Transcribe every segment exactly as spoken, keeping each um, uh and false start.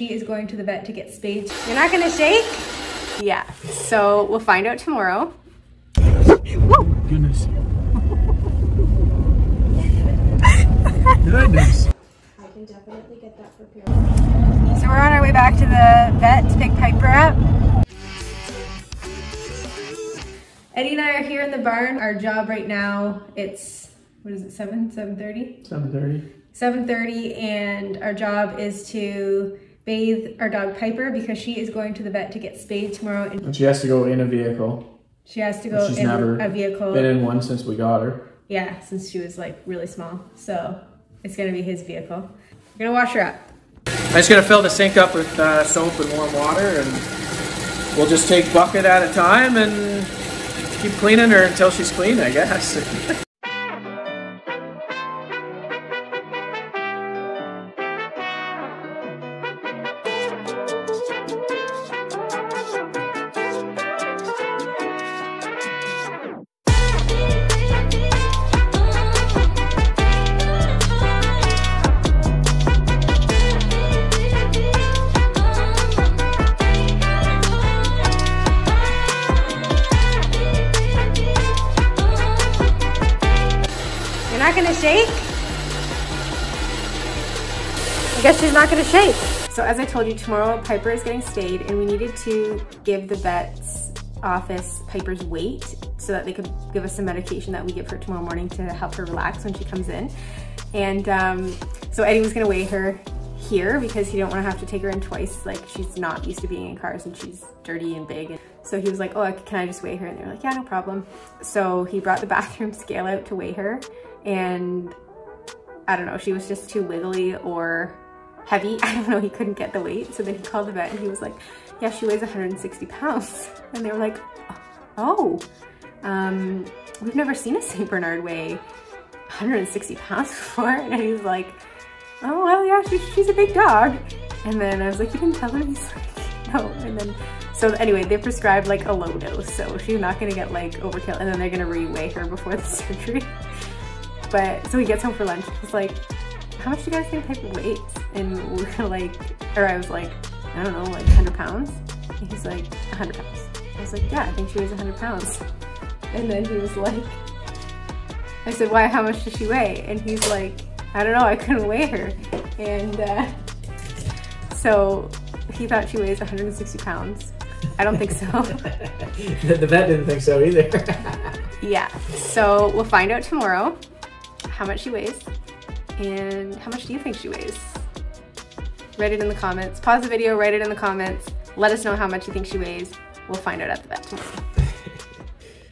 she is going to the vet to get spayed. You're not gonna shake? Yeah, so we'll find out tomorrow. Whoa. Goodness. Goodness. I can definitely get that prepared. So we're on our way back to the vet to pick Piper up. Eddie and I are here in the barn. Our job right now, it's, what is it, seven, seven thirty? seven thirty. seven thirty, and our job is to bathe our dog Piper because she is going to the vet to get spayed tomorrow. And she has to go in a vehicle. She has to go in a vehicle. Been in one since we got her. Yeah, since she was like really small. So it's gonna be his vehicle. We're gonna wash her up. I'm just gonna fill the sink up with uh, soap and warm water, and we'll just take bucket at a time and keep cleaning her until she's clean, I guess. Gonna shake? I guess she's not gonna shake. So as I told you, tomorrow Piper is getting spayed, and we needed to give the vet's office Piper's weight so that they could give us some medication that we give her tomorrow morning to help her relax when she comes in. And um, so Eddie was gonna weigh her here because he didn't wanna have to take her in twice. Like, she's not used to being in cars and she's dirty and big. And so he was like, oh, can I just weigh her? And they were like, yeah, no problem. So he brought the bathroom scale out to weigh her. And I don't know, she was just too wiggly or heavy. I don't know, he couldn't get the weight. So then he called the vet and he was like, yeah, she weighs one hundred sixty pounds. And they were like, oh, um, we've never seen a Saint Bernard weigh one hundred sixty pounds before. And he was like, oh, well, yeah, she, she's a big dog. And then I was like, you didn't tell her? He's like, no. And then, so anyway, they prescribed like a low dose. So she's not gonna get like overkill. And then they're gonna re-weigh her before the surgery. But so he gets home for lunch. He's like, how much do you guys think Piper weighs? And we're like, or I was like, I don't know, like one hundred pounds? And he's like, one hundred pounds. I was like, yeah, I think she weighs one hundred pounds. And then he was like, I said, why, how much does she weigh? And he's like, I don't know, I couldn't weigh her. And uh, so he thought she weighs one hundred sixty pounds. I don't think so. The vet didn't think so either. Yeah, so we'll find out tomorrow how much she weighs, and how much do you think she weighs? Write it in the comments. Pause the video, write it in the comments. Let us know how much you think she weighs. We'll find out at the vet tomorrow.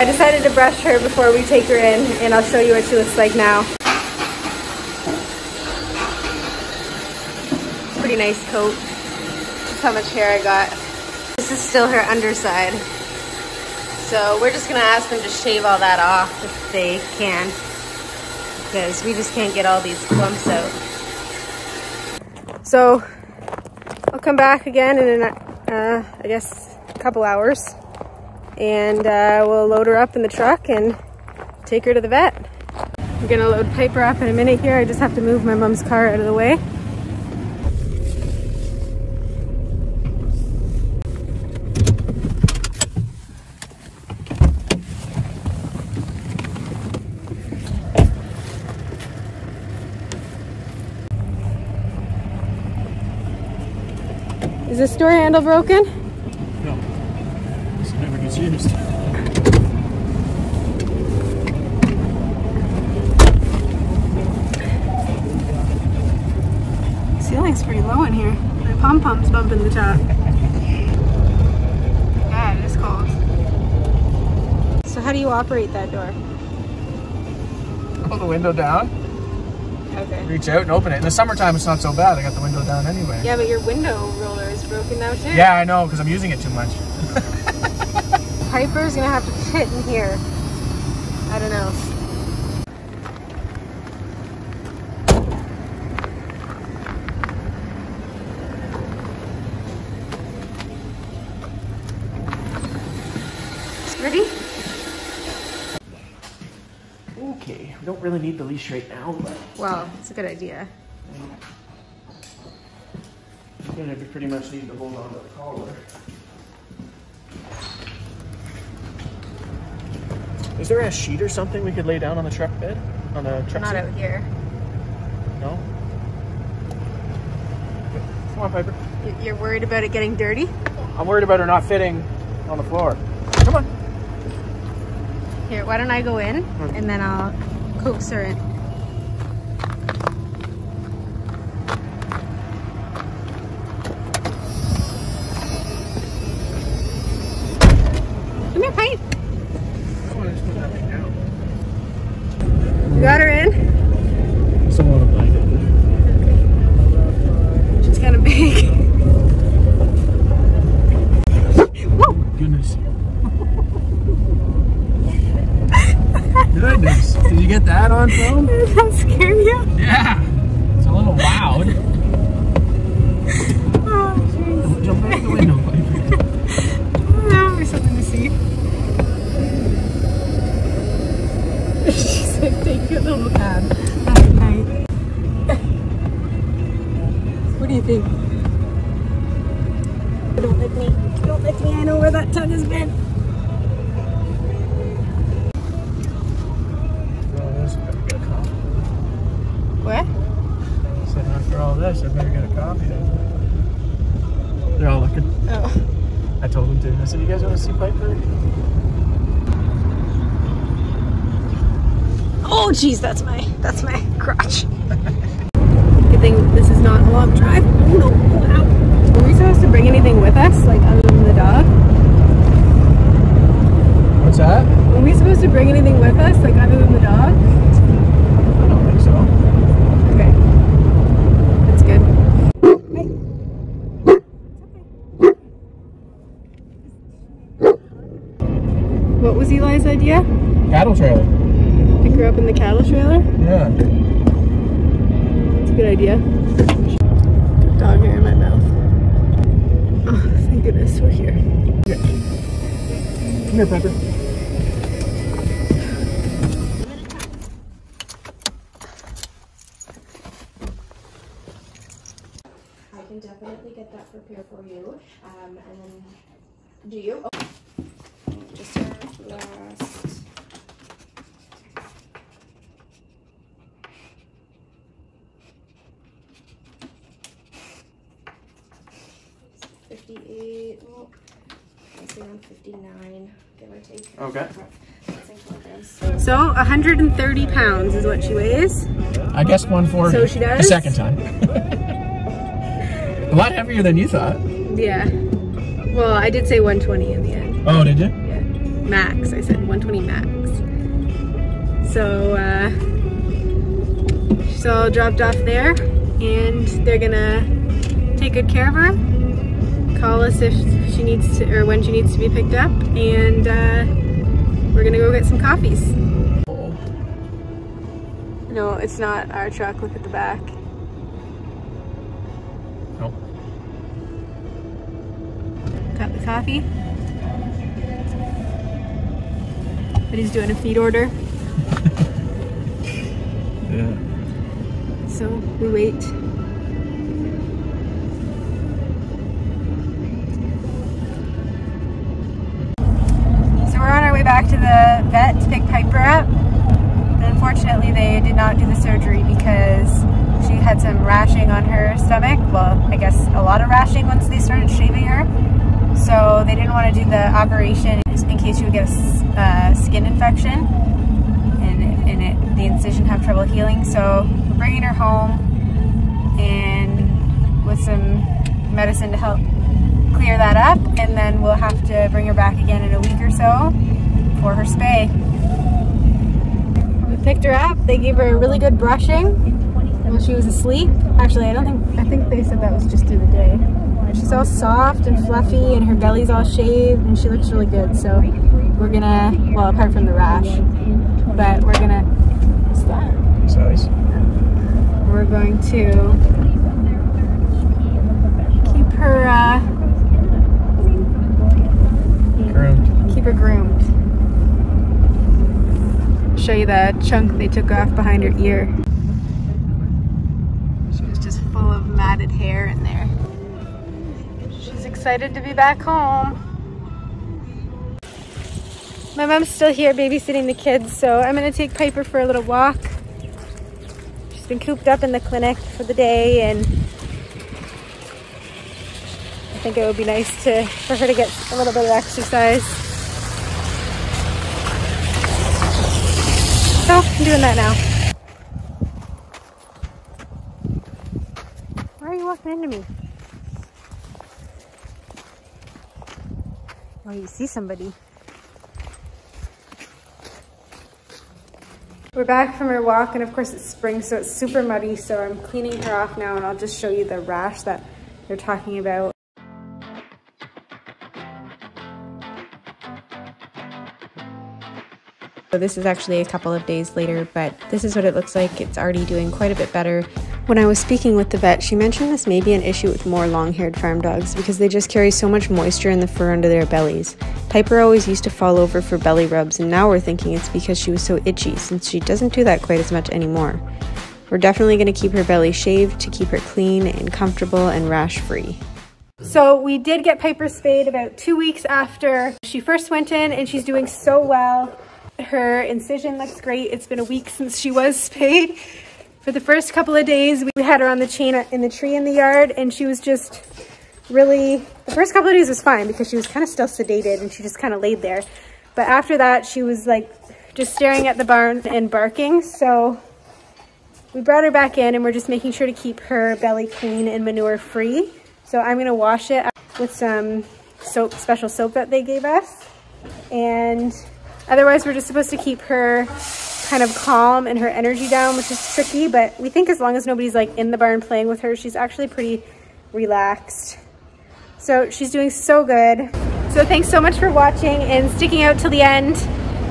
I decided to brush her before we take her in, and I'll show you what she looks like now. Pretty nice coat. That's how much hair I got. This is still her underside. So we're just gonna ask them to shave all that off if they can, because we just can't get all these clumps out. So I'll come back again in, an, uh, I guess, a couple hours, and uh, we'll load her up in the truck and take her to the vet. I'm gonna load Piper up in a minute here. I just have to move my mom's car out of the way. Is this door handle broken? No. This never gets used. The ceiling's pretty low in here. My pom-pom's bumping the top. Yeah, it is cold. So how do you operate that door? Pull the window down. Okay. Reach out and open it. In the summertime, it's not so bad. I got the window down anyway. Yeah, but your window roller is broken now too. Yeah, I know, because I'm using it too much. Piper's gonna have to fit in here. I don't know. Ready? Okay, we don't really need the leash right now, but... Well, it's a good idea. Yeah. You pretty much need to hold on to the collar. Is there a sheet or something we could lay down on the truck bed? On the truck Not seat? Out here. No? Come on, Piper. You're worried about it getting dirty? I'm worried about her not fitting on the floor. Come on. Here, why don't I go in hmm. and then I'll coax her in. Come here, Pipe. You got her in? Someone on a blanket. She's kind of big. Whoa! Goodness. Goodness. Did you get that on film? Did that scare you? Yeah. It's a little loud. Oh, jeez. Jump out the window, Piper. Now there's something to see. She's like, take your little pad at night. What do you think? Don't lick me. Don't lick me. I know where that tongue has been. What? I said after all this, I better get a copy of it. They're all looking. Oh. I told them to. I said, you guys want to see Piper? Oh geez, that's my that's my crotch. Good thing this is not a long drive. No, ow. Were we supposed to bring anything with us, like other than the dog? What's that? Were we supposed to bring anything with us, like other than the dog? What was Eli's idea? Cattle trailer. Pick her up in the cattle trailer? Yeah. That's a good idea. Dog hair in my mouth. Oh, thank goodness we're here. Here. Come here, Piper. I can definitely get that prepared for you. Um, and then, do you? Oh. Last. fifty-eight, well, let's say around fifty-nine, give or take. Okay. So one hundred thirty pounds is what she weighs. I guess one forty. So she does? The second time. A lot heavier than you thought. Yeah. Well, I did say one twenty in the end. Oh, did you? Max, I said one twenty max. So uh, she's all dropped off there, and they're gonna take good care of her. Call us if she needs to, or when she needs to be picked up, and uh, we're gonna go get some coffees. No, it's not our truck. Look at the back. Nope. Got the coffee. But he's doing a feed order. Yeah. So we wait. So we're on our way back to the vet to pick Piper up. Unfortunately, they did not do the surgery because she had some rashing on her stomach. Well, I guess a lot of rashing once they started shaving her. So they didn't want to do the operation in case she would get a uh, skin infection and, and it, the incision have trouble healing. So we're bringing her home and with some medicine to help clear that up, and then we'll have to bring her back again in a week or so for her spay. We picked her up. They gave her a really good brushing while she was asleep. Actually, I don't think, I think they said that was just through the day. She's all soft and fluffy, and her belly's all shaved, and she looks really good. So we're gonna, well, apart from the rash, but we're gonna. What's that? It's nice. We're going to keep her. Uh, groomed. Keep her groomed. Show you the chunk they took off behind her ear. She was just full of matted hair in there. excited to be back home. My mom's still here babysitting the kids, so I'm gonna take Piper for a little walk. She's been cooped up in the clinic for the day, and I think it would be nice to for her to get a little bit of exercise. So, I'm doing that now. Why are you walking into me? Oh, you see somebody. We're back from her walk, and of course it's spring, so it's super muddy, so I'm cleaning her off now, and I'll just show you the rash that they're talking about. So this is actually a couple of days later, but this is what it looks like. It's already doing quite a bit better. When I was speaking with the vet, she mentioned this may be an issue with more long-haired farm dogs because they just carry so much moisture in the fur under their bellies. Piper always used to fall over for belly rubs, and now we're thinking it's because she was so itchy, since she doesn't do that quite as much anymore. We're definitely going to keep her belly shaved to keep her clean and comfortable and rash-free. So we did get Piper spayed about two weeks after she first went in, and she's doing so well. Her incision looks great. It's been a week since she was spayed. For the first couple of days, we had her on the chain in the tree in the yard, and she was just really, the first couple of days was fine because she was kind of still sedated and she just kind of laid there. But after that, she was like just staring at the barn and barking. So we brought her back in, and we're just making sure to keep her belly clean and manure free. So I'm gonna wash it with some soap, special soap that they gave us. And otherwise we're just supposed to keep her kind of calm and her energy down, which is tricky, but we think as long as nobody's like in the barn playing with her, she's actually pretty relaxed. So she's doing so good. So thanks so much for watching and sticking out till the end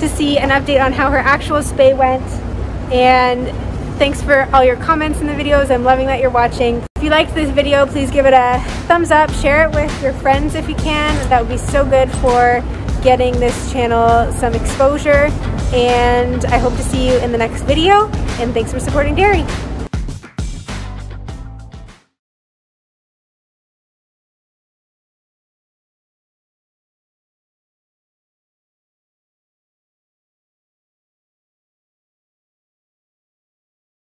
to see an update on how her actual spay went. And thanks for all your comments in the videos. I'm loving that you're watching. If you liked this video, please give it a thumbs up, share it with your friends if you can. That would be so good for getting this channel some exposure. And I hope to see you in the next video. And thanks for supporting Dairy.